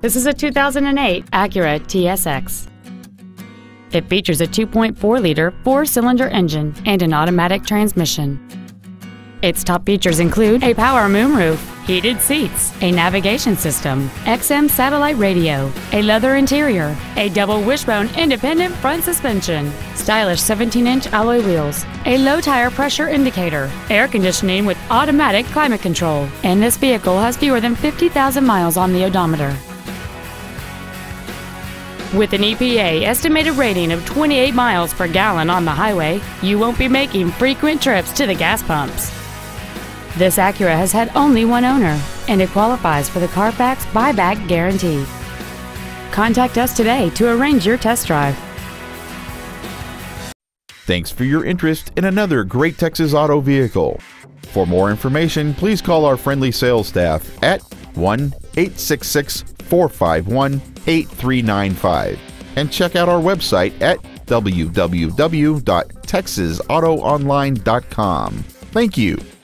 This is a 2008 Acura TSX. It features a 2.4-liter four-cylinder engine and an automatic transmission. Its top features include a power moonroof, heated seats, a navigation system, XM satellite radio, a leather interior, a double wishbone independent front suspension, stylish 17-inch alloy wheels, a low tire pressure indicator, air conditioning with automatic climate control, and this vehicle has fewer than 50,000 miles on the odometer. With an EPA estimated rating of 28 miles per gallon on the highway, you won't be making frequent trips to the gas pumps. This Acura has had only one owner, and it qualifies for the CarFax buyback guarantee. Contact us today to arrange your test drive. Thanks for your interest in another great Texas Auto vehicle. For more information, please call our friendly sales staff at 1-866-451-8395 and check out our website at www.texasautoonline.com. Thank you.